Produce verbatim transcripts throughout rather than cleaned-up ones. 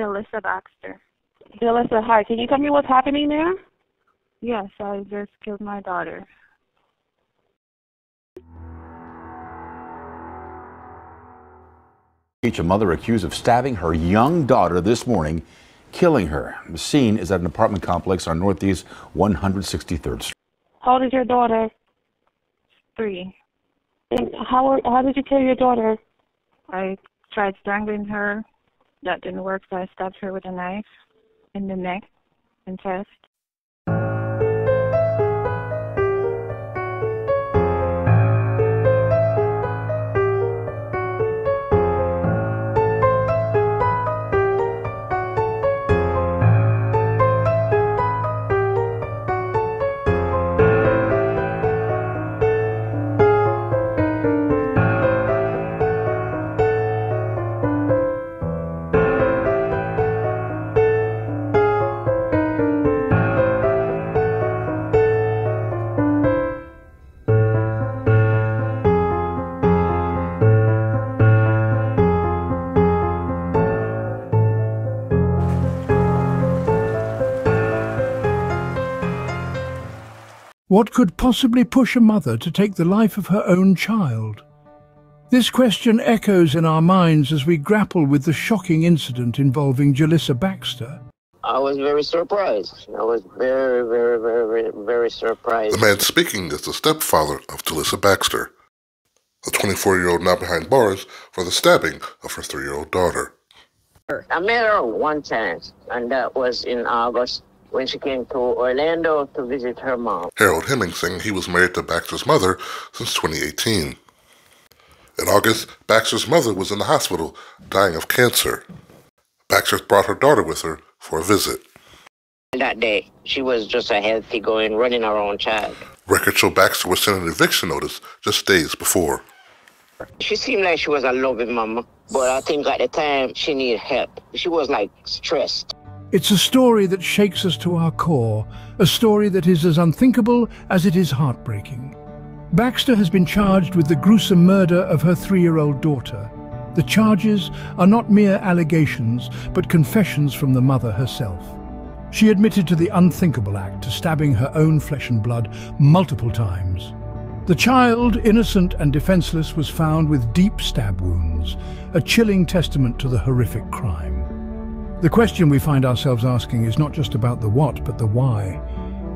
Jellisa Baxter. Jellisa, hi. Can you tell me what's happening there? Yes, I just killed my daughter. A mother accused of stabbing her young daughter this morning, killing her. The scene is at an apartment complex on Northeast one hundred sixty-third Street. How old is your daughter? Three. And how, how did you kill your daughter? I tried strangling her. That didn't work, so I stabbed her with a knife in the neck and chest. What could possibly push a mother to take the life of her own child? This question echoes in our minds as we grapple with the shocking incident involving Jellisa Baxter. I was very surprised. I was very, very, very, very, very surprised. The man speaking is the stepfather of Jellisa Baxter, a twenty-four-year-old now behind bars for the stabbing of her three-year-old daughter. I met her one time, and that was in August, when she came to Orlando to visit her mom. Harold Hemingson, he was married to Baxter's mother since twenty eighteen. In August, Baxter's mother was in the hospital, dying of cancer. Baxter brought her daughter with her for a visit. That day, she was just a healthy going, running her own child. Records show Baxter was sent an eviction notice just days before. She seemed like she was a loving mama, but I think at the time she needed help. She was like stressed. It's a story that shakes us to our core, a story that is as unthinkable as it is heartbreaking. Baxter has been charged with the gruesome murder of her three-year-old daughter. The charges are not mere allegations, but confessions from the mother herself. She admitted to the unthinkable act of stabbing her own flesh and blood multiple times. The child, innocent and defenseless, was found with deep stab wounds, a chilling testament to the horrific crime. The question we find ourselves asking is not just about the what, but the why.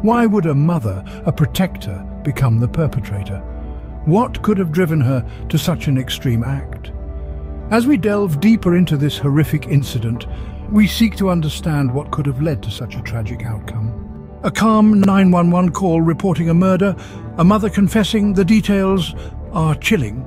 Why would a mother, a protector, become the perpetrator? What could have driven her to such an extreme act? As we delve deeper into this horrific incident, we seek to understand what could have led to such a tragic outcome. A calm nine one one call reporting a murder, a mother confessing, the details are chilling.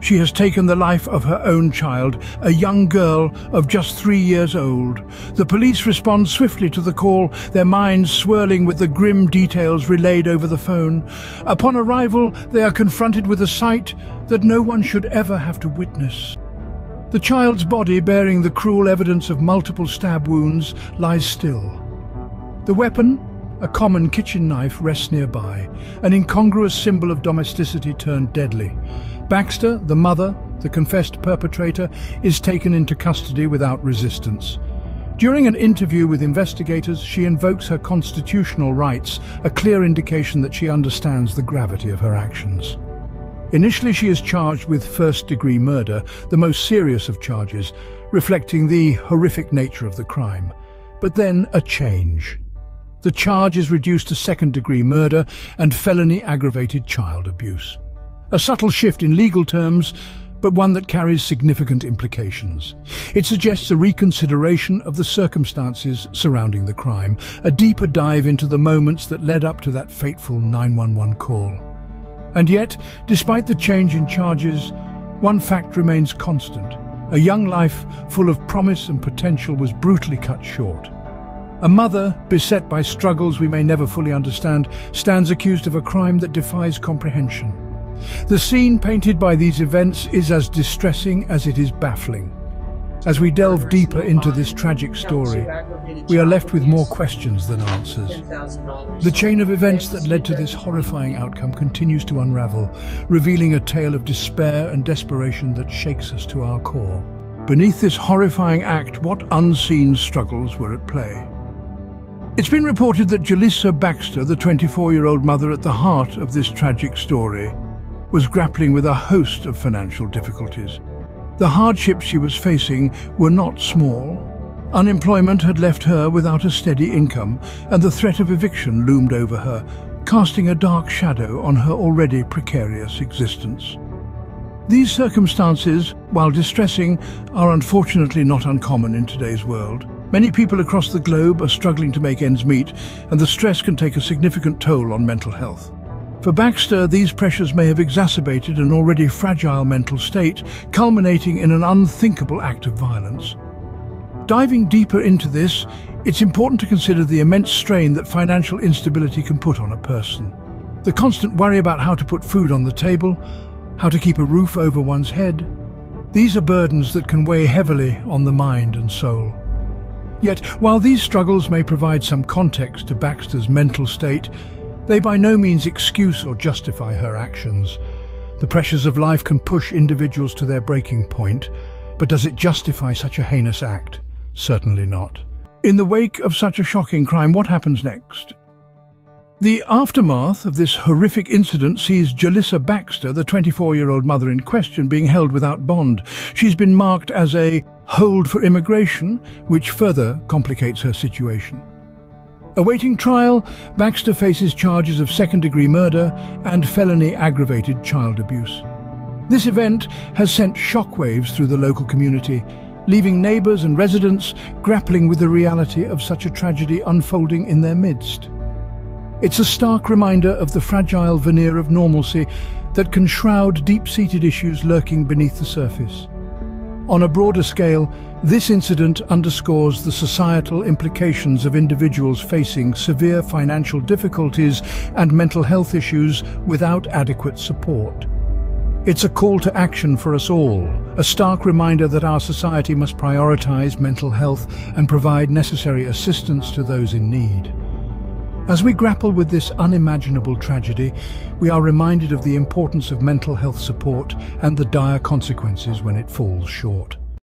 She has taken the life of her own child, a young girl of just three years old. The police respond swiftly to the call, their minds swirling with the grim details relayed over the phone. Upon arrival, they are confronted with a sight that no one should ever have to witness. The child's body, bearing the cruel evidence of multiple stab wounds, lies still. The weapon, a common kitchen knife, rests nearby, an incongruous symbol of domesticity turned deadly. Baxter, the mother, the confessed perpetrator, is taken into custody without resistance. During an interview with investigators, she invokes her constitutional rights, a clear indication that she understands the gravity of her actions. Initially, she is charged with first-degree murder, the most serious of charges, reflecting the horrific nature of the crime. But then a change. The charge is reduced to second-degree murder and felony aggravated child abuse. A subtle shift in legal terms, but one that carries significant implications. It suggests a reconsideration of the circumstances surrounding the crime, a deeper dive into the moments that led up to that fateful nine one one call. And yet, despite the change in charges, one fact remains constant. A young life full of promise and potential was brutally cut short. A mother, beset by struggles we may never fully understand, stands accused of a crime that defies comprehension. The scene painted by these events is as distressing as it is baffling. As we delve deeper into this tragic story, we are left with more questions than answers. The chain of events that led to this horrifying outcome continues to unravel, revealing a tale of despair and desperation that shakes us to our core. Beneath this horrifying act, what unseen struggles were at play? It's been reported that Jellisa Baxter, the twenty-four-year-old mother at the heart of this tragic story, was grappling with a host of financial difficulties. The hardships she was facing were not small. Unemployment had left her without a steady income, and the threat of eviction loomed over her, casting a dark shadow on her already precarious existence. These circumstances, while distressing, are unfortunately not uncommon in today's world. Many people across the globe are struggling to make ends meet, and the stress can take a significant toll on mental health. For Baxter, these pressures may have exacerbated an already fragile mental state, culminating in an unthinkable act of violence. Diving deeper into this, it's important to consider the immense strain that financial instability can put on a person. The constant worry about how to put food on the table, how to keep a roof over one's head, these are burdens that can weigh heavily on the mind and soul. Yet, while these struggles may provide some context to Baxter's mental state, they by no means excuse or justify her actions. The pressures of life can push individuals to their breaking point, but does it justify such a heinous act? Certainly not. In the wake of such a shocking crime, what happens next? The aftermath of this horrific incident sees Jellisa Baxter, the twenty-four-year-old mother in question, being held without bond. She's been marked as a hold for immigration, which further complicates her situation. Awaiting trial, Baxter faces charges of second-degree murder and felony aggravated child abuse. This event has sent shockwaves through the local community, leaving neighbours and residents grappling with the reality of such a tragedy unfolding in their midst. It's a stark reminder of the fragile veneer of normalcy that can shroud deep-seated issues lurking beneath the surface. On a broader scale, this incident underscores the societal implications of individuals facing severe financial difficulties and mental health issues without adequate support. It's a call to action for us all, a stark reminder that our society must prioritize mental health and provide necessary assistance to those in need. As we grapple with this unimaginable tragedy, we are reminded of the importance of mental health support and the dire consequences when it falls short.